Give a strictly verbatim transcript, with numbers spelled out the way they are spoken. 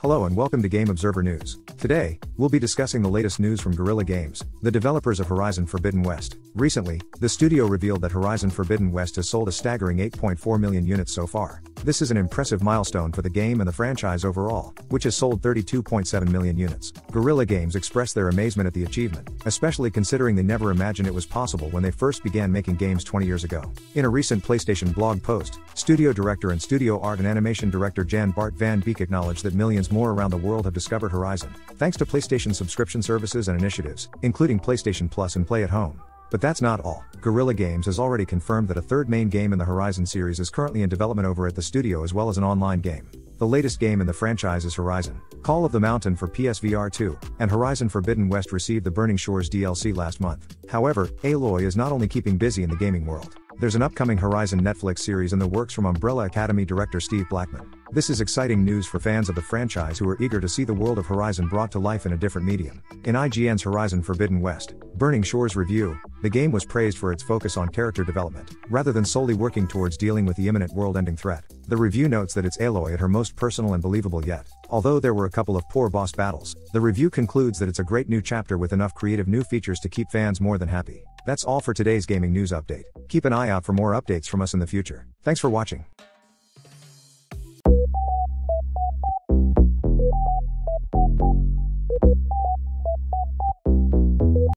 Hello and welcome to Game Observer News. Today, we'll be discussing the latest news from Guerrilla Games, the developers of Horizon Forbidden West. Recently, the studio revealed that Horizon Forbidden West has sold a staggering eight point four million units so far. This is an impressive milestone for the game and the franchise overall, which has sold thirty-two point seven million units. Guerrilla Games expressed their amazement at the achievement, especially considering they never imagined it was possible when they first began making games twenty years ago. In a recent PlayStation blog post, studio director and studio art and animation director Jan Bart van Beek acknowledged that millions more around the world have discovered Horizon, thanks to PlayStation subscription services and initiatives, including PlayStation Plus and Play at Home. But that's not all. Guerrilla Games has already confirmed that a third main game in the Horizon series is currently in development over at the studio, as well as an online game. The latest game in the franchise is Horizon: Call of the Mountain for P S V R two, and Horizon Forbidden West received the Burning Shores D L C last month. However, Aloy is not only keeping busy in the gaming world. There's an upcoming Horizon Netflix series in the works from Umbrella Academy director Steve Blackman. This is exciting news for fans of the franchise who are eager to see the world of Horizon brought to life in a different medium. In I G N's Horizon Forbidden West: Burning Shores review, the game was praised for its focus on character development, rather than solely working towards dealing with the imminent world-ending threat. The review notes that it's Aloy at her most personal and believable yet. Although there were a couple of poor boss battles, the review concludes that it's a great new chapter with enough creative new features to keep fans more than happy. That's all for today's gaming news update. Keep an eye out for more updates from us in the future. Thanks for watching.